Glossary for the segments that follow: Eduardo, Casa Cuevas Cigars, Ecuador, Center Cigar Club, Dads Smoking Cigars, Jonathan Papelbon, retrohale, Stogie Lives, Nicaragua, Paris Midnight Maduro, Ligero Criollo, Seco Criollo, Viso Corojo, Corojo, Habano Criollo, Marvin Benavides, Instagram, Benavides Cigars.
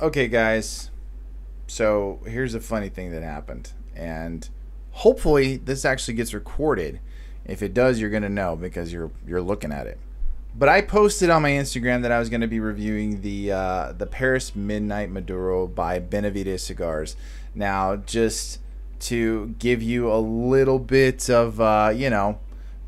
okay guys, so here's a funny thing that happened, and hopefully this actually gets recorded. If it does, you're gonna know because you're looking at it. But I posted on my Instagram that I was gonna be reviewing the Paris Midnight Maduro by Benavides Cigars. Now, just to give you a little bit of you know,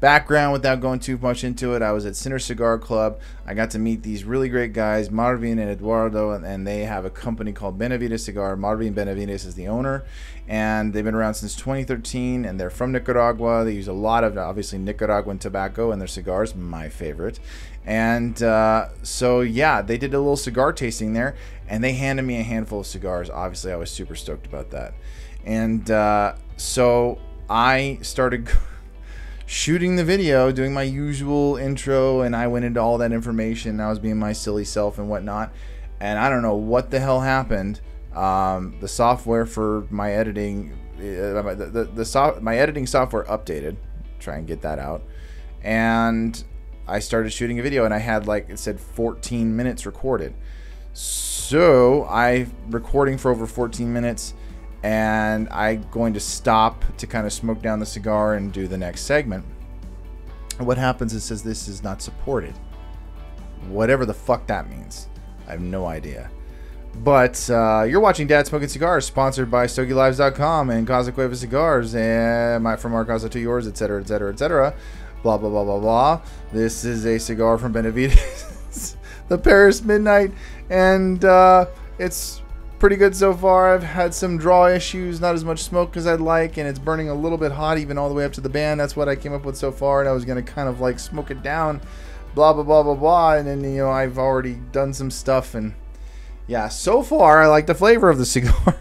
background without going too much into it, I was at Center Cigar Club. I got to meet these really great guys, Marvin and Eduardo, and they have a company called Benavides Cigar. Marvin Benavides is the owner, and they've been around since 2013, and they're from Nicaragua. They use a lot of, obviously, Nicaraguan tobacco in their cigars, my favorite. And so, yeah, they did a little cigar tasting there, and they handed me a handful of cigars. Obviously, I was super stoked about that. And so I started shooting the video, doing my usual intro, and I went into all that information, and I was being my silly self and whatnot, and I don't know what the hell happened. The software for my editing, my editing software updated, try and get that out, and I started shooting a video, and I had, like it said, 14 minutes recorded. So I'm recording for over 14 minutes, and I'm going to stop to kind of smoke down the cigar and do the next segment. And what happens, it says this is not supported. Whatever the fuck that means. I have no idea. But you're watching Dads Smoking Cigars, sponsored by StogieLives.com and Casa Cuevas Cigars, and from our casa to yours, etc., etc., etc. Blah, blah, blah, blah, blah. This is a cigar from Benavides, the Paris Midnight, and it's pretty good so far. I've had some draw issues, not as much smoke as I'd like, and it's burning a little bit hot even all the way up to the band. That's what I came up with so far, and I was gonna kind of like smoke it down, blah blah blah blah blah, and then, you know, I've already done some stuff, and yeah, so far I like the flavor of the cigar.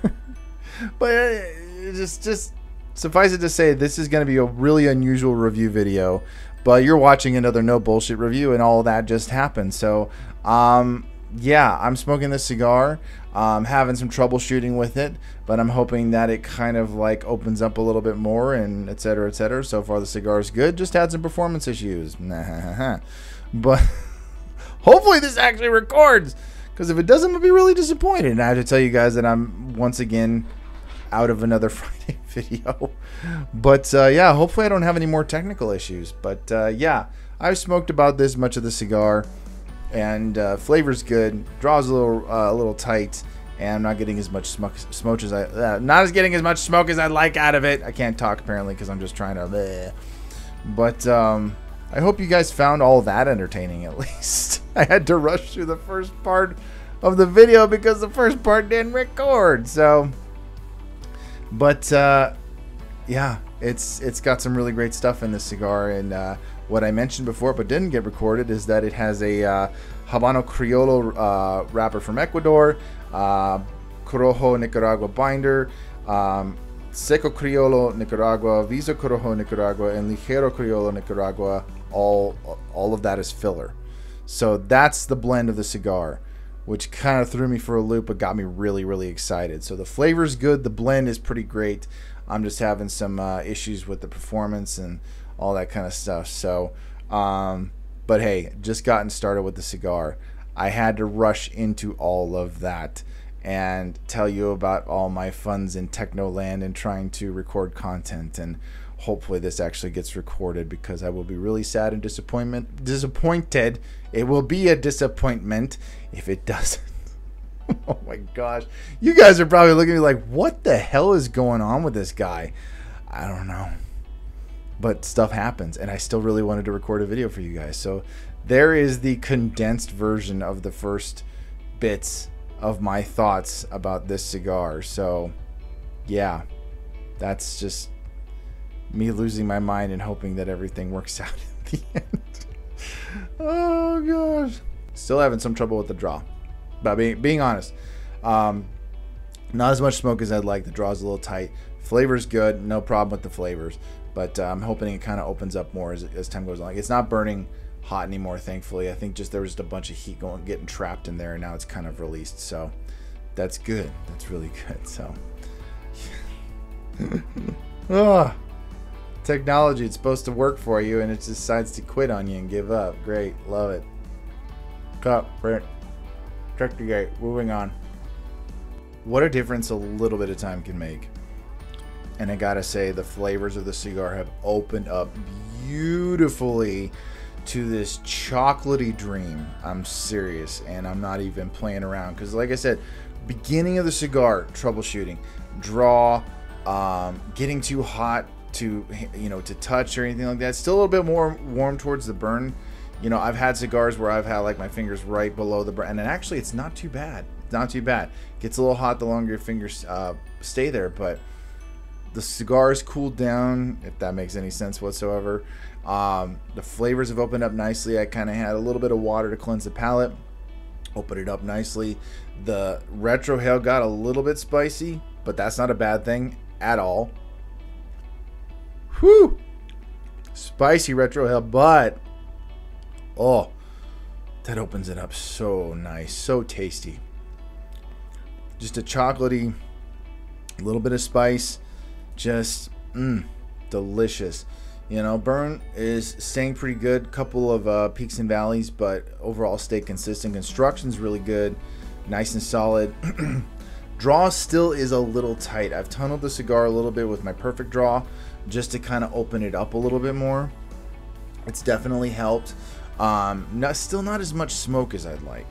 But it just suffice it to say, this is gonna be a really unusual review video, but you're watching another no bullshit review, and all that just happened. So yeah, I'm smoking this cigar. I'm having some troubleshooting with it, but I'm hoping that it kind of like opens up a little bit more, and etc., etc. So far the cigar is good, just had some performance issues. But hopefully this actually records, because if it doesn't, I'll be really disappointed. And I have to tell you guys that I'm once again out of another Friday video. But yeah, hopefully I don't have any more technical issues. But yeah, I've smoked about this much of the cigar, and flavor's good, draws a little tight, and I'm not getting as much smoke as I getting as much smoke as I'd like out of it. I can't talk apparently because I'm just trying to bleh. But I hope you guys found all that entertaining, at least. I had to rush through the first part of the video because the first part didn't record. So but yeah, it's got some really great stuff in this cigar, and what I mentioned before but didn't get recorded is that it has a Habano Criollo wrapper from Ecuador, Corojo Nicaragua binder, Seco Criollo Nicaragua, Viso Corojo Nicaragua, and Ligero Criollo Nicaragua. All of that is filler. So that's the blend of the cigar, which kind of threw me for a loop but got me really, really excited. So the flavor's good, the blend is pretty great. I'm just having some issues with the performance and all that kind of stuff. So but hey, just gotten started with the cigar. I had to rush into all of that and tell you about all my funs in Technoland and trying to record content, and hopefully this actually gets recorded, because I will be really sad and disappointed. It will be a disappointment if it doesn't. Oh my gosh, you guys are probably looking at me like, what the hell is going on with this guy? I don't know, but stuff happens, and I still really wanted to record a video for you guys. So there is the condensed version of the first bits of my thoughts about this cigar. So yeah, that's just me losing my mind and hoping that everything works out at the end. Oh gosh, still having some trouble with the draw, but being honest, not as much smoke as I'd like. The draw's a little tight, flavor's good, no problem with the flavors. But I'm hoping it kind of opens up more as time goes on. Like, it's not burning hot anymore, thankfully. I think just there was just a bunch of heat getting trapped in there, and now it's kind of released. So that's good. That's really good. So oh, technology, it's supposed to work for you, and it decides to quit on you and give up. Great, love it. Cut, print, check the gate. Moving on. what a difference a little bit of time can make. And I gotta say, the flavors of the cigar have opened up beautifully to this chocolatey dream. I'm serious, and I'm not even playing around, because like I said, beginning of the cigar, troubleshooting, draw, getting too hot to, you know, to touch or anything like that. Still a little bit more warm towards the burn. You know, I've had cigars where I've had like my fingers right below the burn, and actually it's not too bad. Not too bad. Gets a little hot the longer your fingers stay there, but the cigar's cooled down, if that makes any sense whatsoever. The flavors have opened up nicely. I kind of had a little bit of water to cleanse the palate, open it up nicely. The retrohale got a little bit spicy, but that's not a bad thing at all. Whew! Spicy retrohale, but oh, that opens it up so nice, so tasty. Just a chocolatey, a little bit of spice, just delicious. You know, burn is staying pretty good, couple of peaks and valleys, but overall stay consistent. Construction's really good, nice and solid. Draw still is a little tight. I've tunneled the cigar a little bit with my perfect draw just to kind of open it up a little bit more. It's definitely helped. Still not as much smoke as I'd like.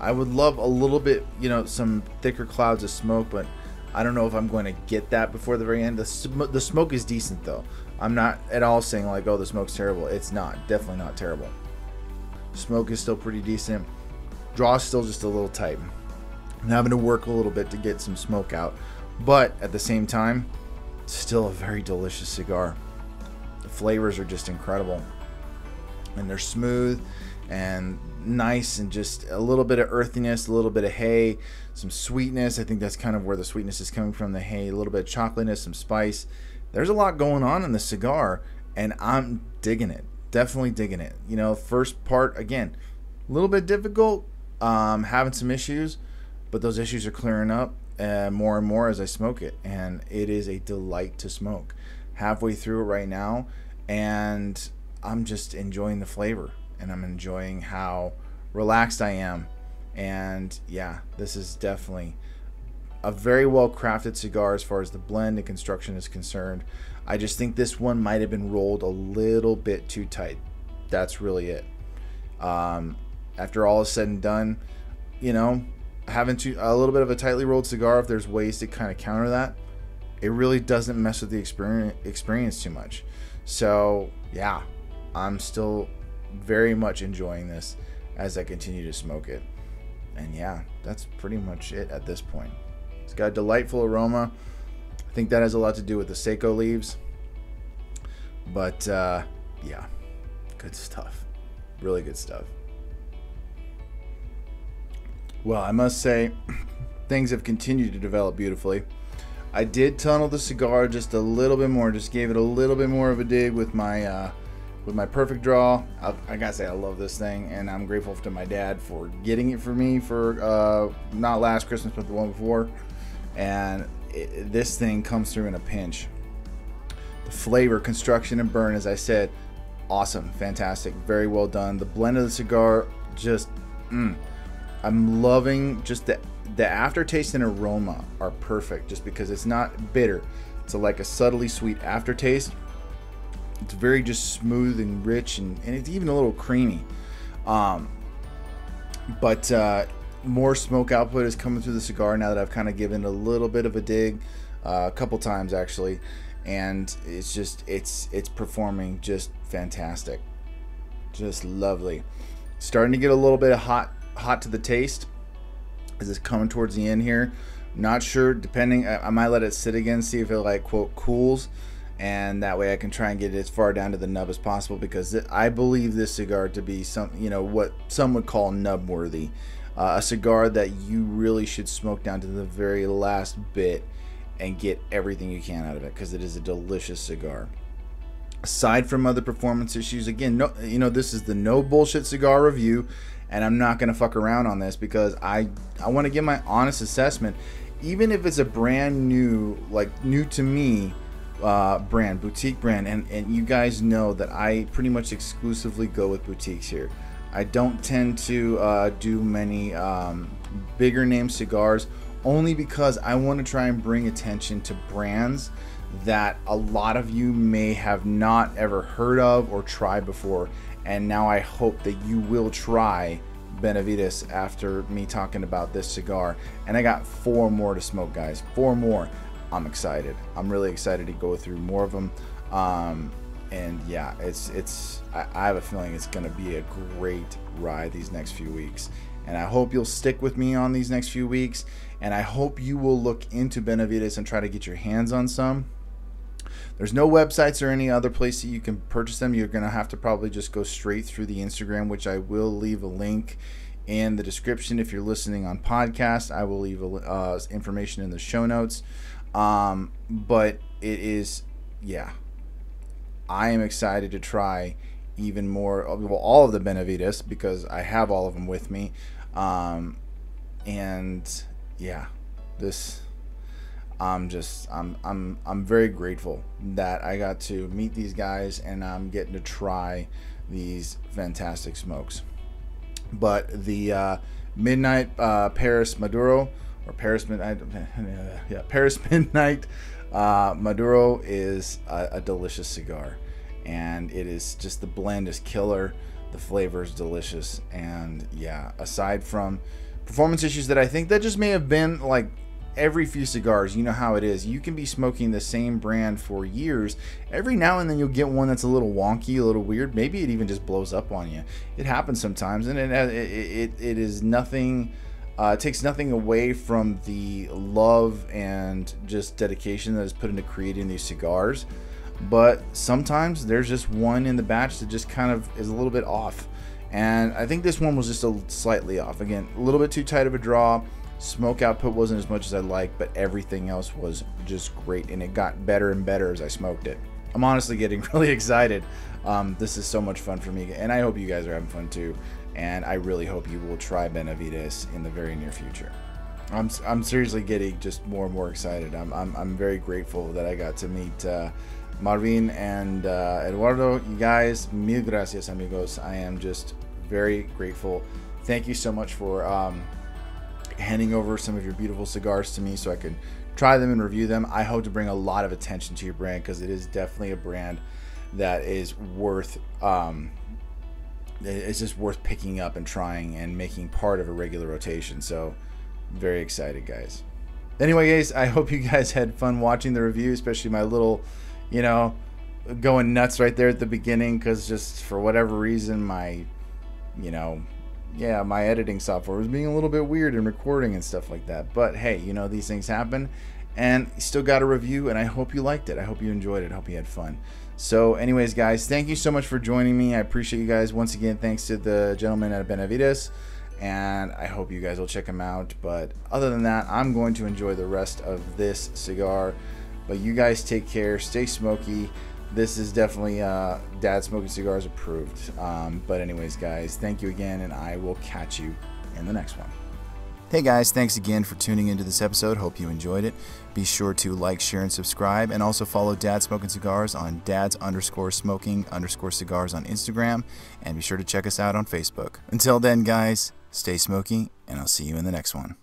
I would love a little bit, you know, some thicker clouds of smoke, but I don't know if I'm going to get that before the very end. The smoke is decent, though. I'm not at all saying, like, oh, the smoke's terrible. It's not. Definitely not terrible. Smoke is still pretty decent. Draw is still just a little tight. I'm having to work a little bit to get some smoke out. But at the same time, still a very delicious cigar. The flavors are just incredible. And they're smooth and nice, and just a little bit of earthiness, a little bit of hay, some sweetness. I think that's kind of where the sweetness is coming from, the hay, a little bit of chocolatiness, some spice. There's a lot going on in the cigar, and I'm digging it. Definitely digging it. You know, first part, again, a little bit difficult, having some issues, but those issues are clearing up more and more as I smoke it, and it is a delight to smoke. Halfway through it right now, and I'm just enjoying the flavor. And I'm enjoying how relaxed I am. And yeah, this is definitely a very well crafted cigar as far as the blend and construction is concerned. I just think this one might have been rolled a little bit too tight. That's really it. After all is said and done, you know, having a little bit of a tightly rolled cigar, if there's ways to kind of counter that, it really doesn't mess with the experience too much. So yeah, I'm still very much enjoying this as I continue to smoke it. And yeah, that's pretty much it at this point. It's got a delightful aroma. I think that has a lot to do with the Seco leaves, but yeah, good stuff, really good stuff. Well, I must say, things have continued to develop beautifully. I did tunnel the cigar just a little bit more, just gave it a little bit more of a dig with my perfect draw. I gotta say, I love this thing, and I'm grateful to my dad for getting it for me for not last Christmas, but the one before. And this thing comes through in a pinch. The flavor, construction, and burn, as I said, awesome, fantastic, very well done. The blend of the cigar, just I'm loving just the aftertaste and aroma are perfect, just because it's not bitter. It's like a subtly sweet aftertaste. It's very just smooth and rich, and it's even a little creamy. More smoke output is coming through the cigar now that I've kind of given a little bit of a dig, a couple times actually, and it's just it's performing just fantastic, just lovely. Starting to get a little bit of hot to the taste as it's coming towards the end here. Not sure, depending, I might let it sit again, see if it like quote cools. And that way I can try and get it as far down to the nub as possible, because I believe this cigar to be something, you know, what some would call nub worthy, a cigar that you really should smoke down to the very last bit and get everything you can out of it, because it is a delicious cigar. Aside from other performance issues, again, no, you know, this is the no bullshit cigar review, and I'm not gonna fuck around on this, because I want to give my honest assessment, even if it's a brand new, like new to me, boutique brand, and you guys know that I pretty much exclusively go with boutiques here. I don't tend to do many bigger name cigars only because I want to try and bring attention to brands that a lot of you may have not ever heard of or tried before. And now I hope that you will try Benavides after me talking about this cigar. And I got 4 more to smoke, guys, 4 more. I'm excited. I'm really excited to go through more of them. And yeah, I have a feeling it's going to be a great ride these next few weeks. And I hope you'll stick with me on these next few weeks. And I hope you will look into Benavides and try to get your hands on some. There's no websites or any other place that you can purchase them. You're going to have to probably just go straight through the Instagram, which I will leave a link in the description. If you're listening on podcast, I will leave information in the show notes. But it is, yeah, I am excited to try even more, well, all of the Benavides, because I have all of them with me. And yeah, this, I'm very grateful that I got to meet these guys and I'm getting to try these fantastic smokes. But the Midnight Paris Maduro, or Paris Midnight, yeah, Paris Midnight Maduro is a delicious cigar, and it is just, the blend is killer, the flavor is delicious, and yeah, aside from performance issues that I think that just may have been like every few cigars, you know how it is, you can be smoking the same brand for years, every now and then you'll get one that's a little wonky, a little weird, maybe it even just blows up on you. It happens sometimes, and it is nothing, takes nothing away from the love and just dedication that is put into creating these cigars, but sometimes there's just one in the batch that just kind of is a little bit off, and I think this one was just a slightly off. Again, a little bit too tight of a draw, smoke output wasn't as much as I liked, but everything else was just great, and it got better and better as I smoked it. I'm honestly getting really excited. This is so much fun for me, and I hope you guys are having fun too, and I really hope you will try Benavides in the very near future. I'm seriously getting just more and more excited. I'm very grateful that I got to meet Marvin and Eduardo. You guys, mil gracias, amigos. I am just very grateful. Thank you so much for handing over some of your beautiful cigars to me so I can try them and review them. I hope to bring a lot of attention to your brand, because it is definitely a brand that is worth, it's just worth picking up and trying and making part of a regular rotation. So very excited, guys. Anyway, guys, I hope you guys had fun watching the review, especially my little, you know, going nuts right there at the beginning, because just for whatever reason, my, you know, yeah, my editing software was being a little bit weird and recording and stuff like that. But hey, you know, these things happen, and still got a review, and I hope you liked it. I hope you enjoyed it. I hope you had fun. So anyways, guys, thank you so much for joining me. I appreciate you guys. Once again, thanks to the gentleman at Benavides, and I hope you guys will check him out. But other than that, I'm going to enjoy the rest of this cigar. But you guys take care. Stay smoky. This is definitely Dad's Smoking Cigars approved. But anyways, guys, thank you again, and I will catch you in the next one. Hey guys, thanks again for tuning into this episode. Hope you enjoyed it. Be sure to like, share, and subscribe, and also follow Dad's Smoking Cigars on dads_smoking_cigars on Instagram, and be sure to check us out on Facebook. Until then, guys, stay smoky, and I'll see you in the next one.